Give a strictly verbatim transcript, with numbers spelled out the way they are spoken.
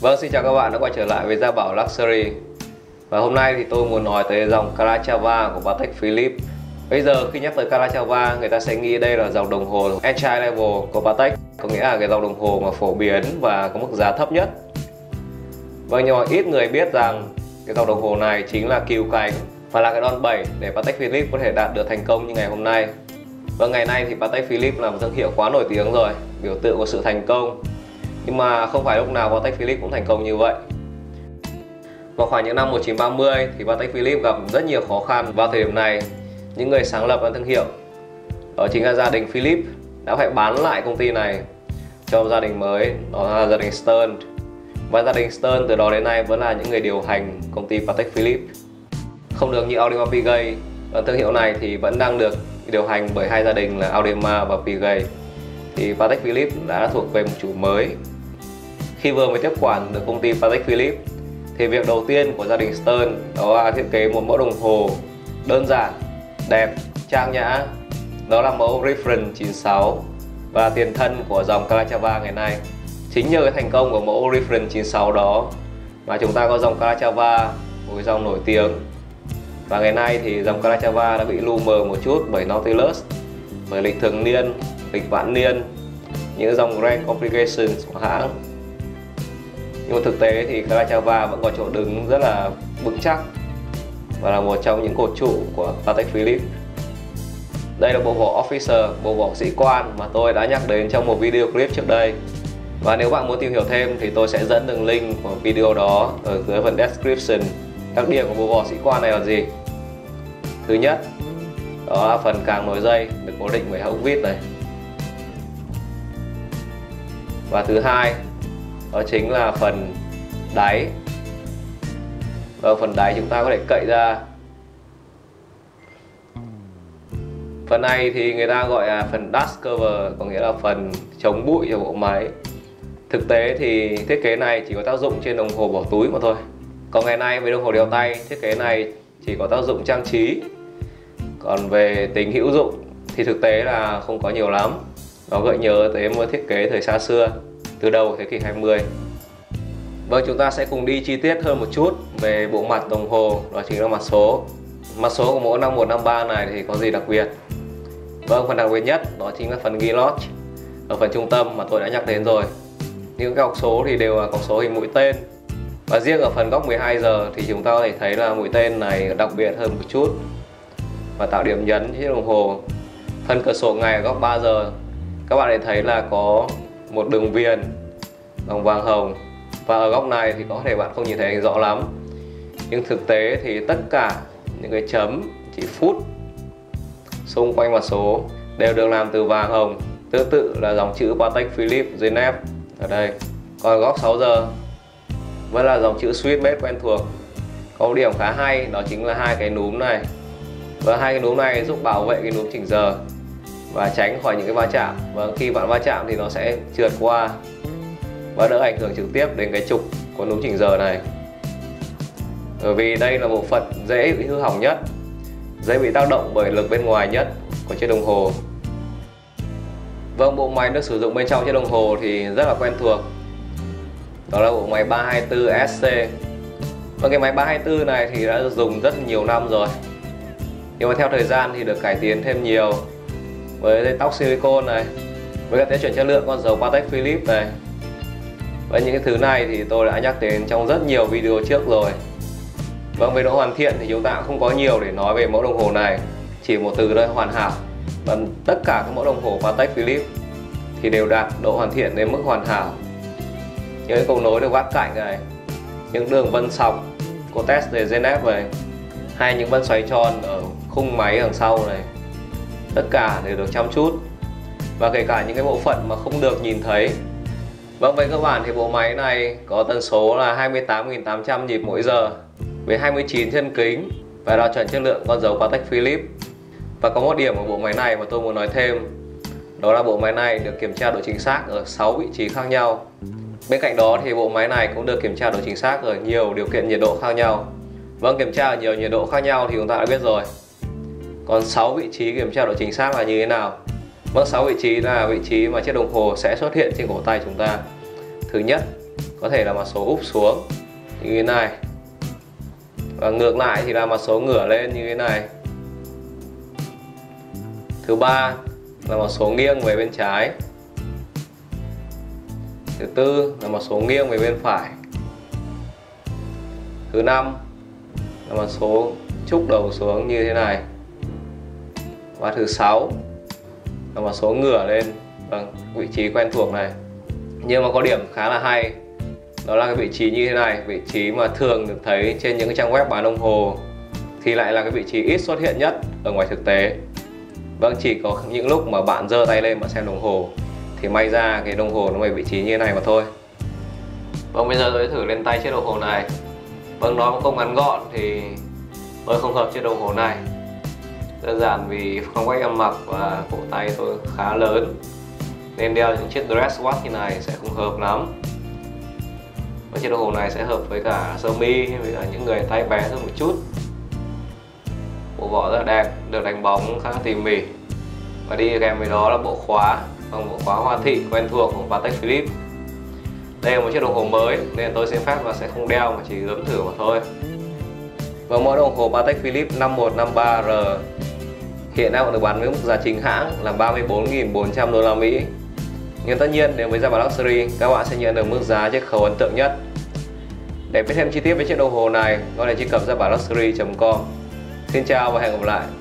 Vâng, xin chào các bạn đã quay trở lại với Gia Bảo Luxury. Và hôm nay thì tôi muốn nói tới dòng Calatrava của Patek Philippe. Bây giờ khi nhắc tới Calatrava, người ta sẽ nghĩ đây là dòng đồng hồ entry level của Patek, có nghĩa là cái dòng đồng hồ mà phổ biến và có mức giá thấp nhất. Vâng, nhưng mà ít người biết rằng cái dòng đồng hồ này chính là cừu cánh và là cái đòn bẩy để Patek Philippe có thể đạt được thành công như ngày hôm nay. Và ngày nay thì Patek Philippe là một thương hiệu quá nổi tiếng rồi, biểu tượng của sự thành công. Nhưng mà không phải lúc nào Patek Philippe cũng thành công như vậy. Vào khoảng những năm một nghìn chín trăm ba mươi thì Patek Philippe gặp rất nhiều khó khăn. Vào thời điểm này, những người sáng lập ra thương hiệu, đó chính là gia đình Philippe, đã phải bán lại công ty này cho gia đình mới, đó là gia đình Stern. Và gia đình Stern từ đó đến nay vẫn là những người điều hành công ty Patek Philippe. Không được như Audemars Piguet, thương hiệu này thì vẫn đang được điều hành bởi hai gia đình là Audemars và Piguet. Thì Patek Philippe đã thuộc về một chủ mới. Khi vừa mới tiếp quản được công ty Patek Philippe thì việc đầu tiên của gia đình Stern đó là thiết kế một mẫu đồng hồ đơn giản, đẹp, trang nhã. Đó là mẫu Reference chín sáu và tiền thân của dòng Calatrava ngày nay. Chính nhờ cái thành công của mẫu Reference chín sáu đó mà chúng ta có dòng Calatrava, một cái dòng nổi tiếng. Và ngày nay thì dòng Calatrava đã bị lu mờ một chút bởi Nautilus, bởi lịch thường niên, lịch vạn niên, những dòng Grand Complications của hãng. Nhưng mà thực tế thì Calatrava vẫn có chỗ đứng rất là vững chắc và là một trong những cột trụ của Patek Philippe. Đây là bộ vỏ Officer, bộ vỏ sĩ quan mà tôi đã nhắc đến trong một video clip trước đây. Và nếu bạn muốn tìm hiểu thêm thì tôi sẽ dẫn đường link của video đó ở dưới phần description. Đặc điểm của bộ vỏ sĩ quan này là gì? Thứ nhất, đó là phần càng nối dây được cố định bởi hông vít này. Và thứ hai, đó chính là phần đáy. Và phần đáy chúng ta có thể cậy ra. Phần này thì người ta gọi là phần dust cover, có nghĩa là phần chống bụi cho bộ máy. Thực tế thì thiết kế này chỉ có tác dụng trên đồng hồ bỏ túi mà thôi. Còn ngày nay với đồng hồ đeo tay, thiết kế này chỉ có tác dụng trang trí. Còn về tính hữu dụng thì thực tế là không có nhiều lắm. Nó gợi nhớ tới một thiết kế thời xa xưa, từ đầu thế kỷ hai mươi. Vâng, chúng ta sẽ cùng đi chi tiết hơn một chút về bộ mặt đồng hồ, đó chính là mặt số. Mặt số của mẫu năm một năm ba này thì có gì đặc biệt? Vâng, phần đặc biệt nhất đó chính là phần guilloche ở phần trung tâm mà tôi đã nhắc đến rồi. Những góc số thì đều là góc số hình mũi tên. Và riêng ở phần góc mười hai giờ thì chúng ta có thể thấy là mũi tên này đặc biệt hơn một chút và tạo điểm nhấn trên đồng hồ. Phần cửa sổ ngày ở góc ba giờ, các bạn có thấy là có một đường viền bằng vàng hồng. Và ở góc này thì có thể bạn không nhìn thấy rõ lắm, nhưng thực tế thì tất cả những cái chấm chỉ phút xung quanh mặt số đều được làm từ vàng hồng, tương tự là dòng chữ Patek Philippe Genève ở đây. Còn góc sáu giờ vẫn là dòng chữ Swiss Made quen thuộc. Có điểm khá hay đó chính là hai cái núm này, và hai cái núm này giúp bảo vệ cái núm chỉnh giờ và tránh khỏi những cái va chạm. Và khi bạn va chạm thì nó sẽ trượt qua và đỡ ảnh hưởng trực tiếp đến cái trục của núm chỉnh giờ này, bởi vì đây là bộ phận dễ bị hư hỏng nhất, dễ bị tác động bởi lực bên ngoài nhất của chiếc đồng hồ. Vâng, bộ máy được sử dụng bên trong chiếc đồng hồ thì rất là quen thuộc, đó là bộ máy ba hai tư S C. Và cái máy ba hai tư này thì đã dùng rất nhiều năm rồi, nhưng mà theo thời gian thì được cải tiến thêm nhiều với dây tóc silicon này, với các tiêu chuẩn chất lượng con dấu Patek Philippe này. Và những cái thứ này thì tôi đã nhắc đến trong rất nhiều video trước rồi. Vâng, về độ hoàn thiện thì chúng ta không có nhiều để nói về mẫu đồng hồ này, chỉ một từ đây, hoàn hảo. Và tất cả các mẫu đồng hồ Patek Philippe thì đều đạt độ hoàn thiện đến mức hoàn hảo. Những cầu nối được vát cạnh này, những đường vân sọc của test về Genève này, hay những vân xoáy tròn ở khung máy đằng sau này, tất cả đều được chăm chút, và kể cả những cái bộ phận mà không được nhìn thấy. Vâng, với các bạn thì bộ máy này có tần số là hai mươi tám nghìn tám trăm nhịp mỗi giờ với hai mươi chín chân kính và đạt chuẩn chất lượng con dấu Patek Philippe. Và có một điểm ở bộ máy này mà tôi muốn nói thêm, đó là bộ máy này được kiểm tra độ chính xác ở sáu vị trí khác nhau. Bên cạnh đó thì bộ máy này cũng được kiểm tra độ chính xác ở nhiều điều kiện nhiệt độ khác nhau. Vâng, kiểm tra ở nhiều nhiệt độ khác nhau thì chúng ta đã biết rồi. Còn sáu vị trí kiểm tra độ chính xác là như thế nào? Vâng, sáu vị trí là vị trí mà chiếc đồng hồ sẽ xuất hiện trên cổ tay chúng ta. Thứ nhất có thể là mặt số úp xuống như thế này, và ngược lại thì là mặt số ngửa lên như thế này. Thứ ba là mặt số nghiêng về bên trái. Thứ tư là mặt số nghiêng về bên phải. Thứ năm là mặt số trúc đầu xuống như thế này. Và thứ sáu là mặt số ngửa lên, vâng, vị trí quen thuộc này. Nhưng mà có điểm khá là hay, đó là cái vị trí như thế này, vị trí mà thường được thấy trên những trang web bán đồng hồ, thì lại là cái vị trí ít xuất hiện nhất ở ngoài thực tế. Vâng, chỉ có những lúc mà bạn giơ tay lên mà xem đồng hồ thì may ra cái đồng hồ nó về vị trí như thế này mà thôi. Vâng, bây giờ tôi thử lên tay chiếc đồng hồ này. Vâng, nó cũng không ngắn gọn thì tôi không hợp chiếc đồng hồ này. Đơn giản vì phong cách ăn mặc và cổ tay tôi khá lớn, nên đeo những chiếc dress watch như này sẽ không hợp lắm. Và chiếc đồng hồ này sẽ hợp với cả sơ mi, với cả những người tay bé hơn một chút. Bộ vỏ rất là đẹp, được đánh bóng khá tỉ mỉ. Và đi kèm với đó là bộ khóa, bằng bộ khóa hoa thị quen thuộc của Patek Philippe. Đây là một chiếc đồng hồ mới nên tôi sẽ phép và sẽ không đeo mà chỉ ướm thử mà thôi. Và mẫu đồng hồ Patek Philippe năm một năm ba R hiện đang được bán với mức giá chính hãng là ba mươi bốn nghìn bốn trăm đô la Mỹ. Nhưng tất nhiên đến với Gia Bảo Luxury, các bạn sẽ nhận được mức giá chiết khấu ấn tượng nhất. Để biết thêm chi tiết về chiếc đồng hồ này, gọi là truy cập gia bảo luxury chấm com. Xin chào và hẹn gặp lại.